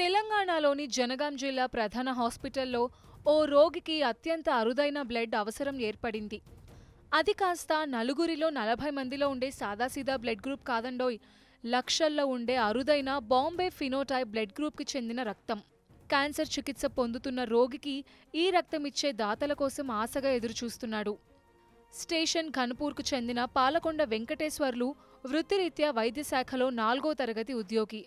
తెలంగాణలోని జనగాం జిల్లా ప్రధాన హాస్పిటల్లో ఓ రోగికి అత్యంత అరుదైన బ్లడ్ అవసరం ఏర్పడింది. అది కాస్త నలుగురిలో 40 మందిలో ఉండే సాదాసీదా బ్లడ్ గ్రూప్ కాదండోయ్, లక్షల్లో ఉండే అరుదైన బాంబే ఫినోటైప్ బ్లడ్ గ్రూప్కి చెందిన రక్తం. క్యాన్సర్ చికిత్స పొందుతున్న రోగికి ఈ రక్తం ఇచ్చే దాతల కోసం ఆశగా ఎదురుచూస్తున్నాడు. స్టేషన్ ఘనపూర్కు చెందిన పాలకొండ వెంకటేశ్వర్లు వృత్తిరీత్యా వైద్య శాఖలో 4వ తరగతి ఉద్యోగి.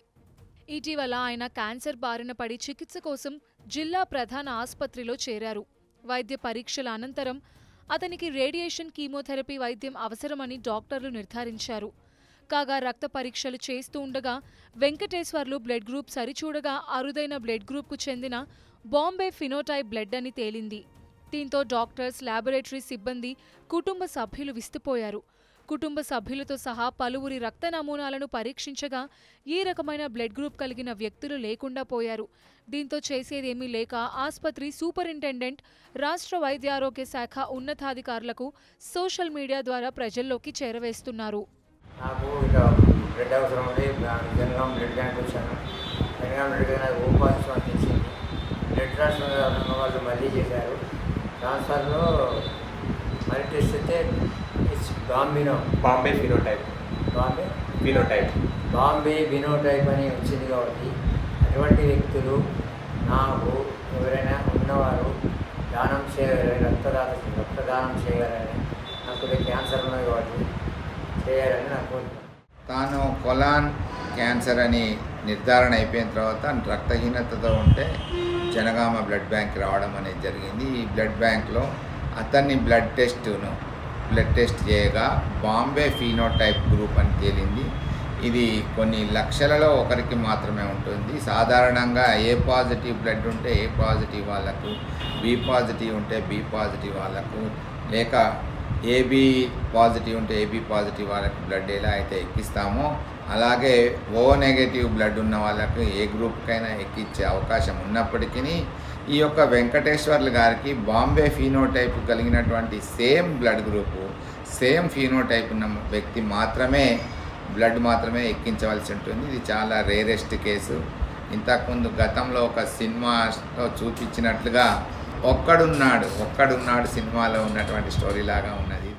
ఇటీవల ఆయన క్యాన్సర్ బారిన పడి చికిత్స కోసం జిల్లా ప్రధాన ఆసుపత్రిలో చేరారు. వైద్య పరీక్షల అనంతరం అతనికి రేడియేషన్ కీమోథెరపీ వైద్యం అవసరమని డాక్టర్లు నిర్ధారించారు. కాగా రక్త పరీక్షలు చేస్తూ ఉండగా వెంకటేశ్వర్లు బ్లడ్ గ్రూప్ సరిచూడగా అరుదైన బ్లడ్ గ్రూప్కు చెందిన బాంబే ఫినోటైప్ బ్లడ్ అని తేలింది. దీంతో డాక్టర్స్, ల్యాబొరేటరీ సిబ్బంది, కుటుంబ సభ్యులు విస్తుపోయారు. కుటుంబ సభ్యులతో సహా పలువురి రక్త నమూనాలను పరీక్షించగా ఈ రకమైన బ్లడ్ గ్రూప్ కలిగిన వ్యక్తులు లేకుండా పోయారు. దీంతో చేసేదేమీ లేక ఆసుపత్రి సూపరింటెండెంట్ రాష్ట్ర వైద్యారోగ్య శాఖ ఉన్నతాధికారులకు సోషల్ మీడియా ద్వారా ప్రజల్లోకి చేరవేస్తున్నారు. బాంబే ఫినోటైప్ అని వచ్చింది కాబట్టి అటువంటి వ్యక్తులు నాకు ఎవరైనా ఉన్నవారు దానం చేయగలరు, రక్తదానం చేయగలని, నాకు క్యాన్సర్ ఉన్నది కాబట్టి చేయాలని నాకు తాను కొలాన్ క్యాన్సర్ అని నిర్ధారణ అయిపోయిన తర్వాత రక్తహీనతతో ఉంటే జనగామ బ్లడ్ బ్యాంక్ రావడం అనేది జరిగింది. ఈ బ్లడ్ బ్యాంక్లో అతన్ని బ్లడ్ టెస్ట్ చేయగా బాంబే ఫినోటైప్ గ్రూప్ అని తేలింది. ఇది కొన్ని లక్షలలో ఒకరికి మాత్రమే ఉంటుంది. సాధారణంగా ఏ పాజిటివ్ బ్లడ్ ఉంటే ఏ పాజిటివ్ వాళ్ళకు, బి పాజిటివ్ ఉంటే బి పాజిటివ్ వాళ్ళకు, లేక ఏబి పాజిటివ్ ఉంటే ఏబి పాజిటివ్ వాళ్ళకి బ్లడ్ ఎలా అయితే ఎక్కిస్తామో అలాగే ఓ నెగటివ్ బ్లడ్ ఉన్న వాళ్ళకు ఏ గ్రూప్కైనా ఎక్కించే అవకాశం ఉన్నప్పటికీ ఈ యొక్క వెంకటేశ్వర్లు గారికి బాంబే ఫినోటైప్ కలిగినటువంటి same blood group, same phenotype ఉన్న వ్యక్తి మాత్రమే ఎక్కించవలసి ఉంటుంది. ఇది చాలా రేరెస్ట్ కేసు. ఇంతకుముందు గతంలో ఒక సినిమాలో చూపించినట్లుగా ఒక్కడున్నాడు సినిమాలో ఉన్నటువంటి స్టోరీ లాగా ఉన్నది.